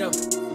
Yo.